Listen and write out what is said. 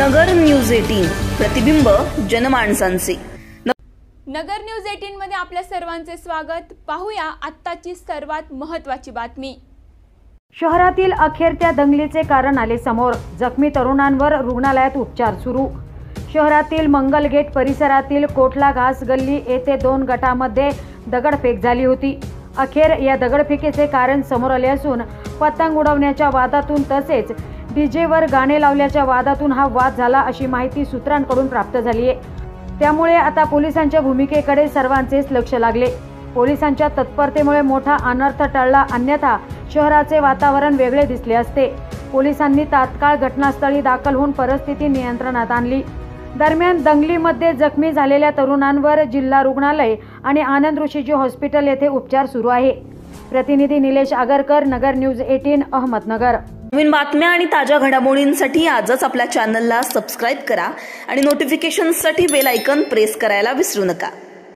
नगर news 18 प्रतिबिंब जनमानसांचे। नगर news 18 मध्ये आपल्या सर्वांचे स्वागत। पाहूया आत्ताची सर्वात महत्त्वाची बातमी। शहरातील अखेरच्या दंगलीचे कारण आले समोर, जखमी तरुणांवर रुग्णालयात उपचार सुरू। शहरातील मंगलगेट परिसरातील कोटला घास गल्ली येथे दोन गटामध्ये दगडफेक झाली होती। अखेर या दगडफेकीचे कारण समोर आले असून पतंग उडवण्याच्या वादातून तसेच डीजेवर गाणे लावल्याच्या वादातून हा वाद झाला अशी माहिती सूत्रांकडून प्राप्त झाली आहे। त्यामुळे आता पोलिसांच्या भूमिकेकडे सर्वांचेच लक्ष लागले। पोलिसांच्या तत्परतेमुळे मोठा अनर्थ टळला, अन्यथा शहराचे वातावरण वेगळे दिसले असते। पोलिसांनी तात्काळ घटनास्थळी दाखल होऊन परिस्थिती नियंत्रणात आणली। दरम्यान दंगलीमध्ये जखमी झालेल्या तरुणांवर जिल्हा रुग्णालय आणि आनंद ऋषिजी हॉस्पिटल येथे उपचार सुरू आहे। प्रतिनिधी निलेष आगरकर, नगर न्यूज 18, अहमदनगर। नवीन बातम्या आणि ताज्या घडामोडींसाठी आजच आपल्या चॅनलला सबस्क्राइब करा आणि नोटिफिकेशनसाठी बेल आयकॉन प्रेस करायला विसरू नका।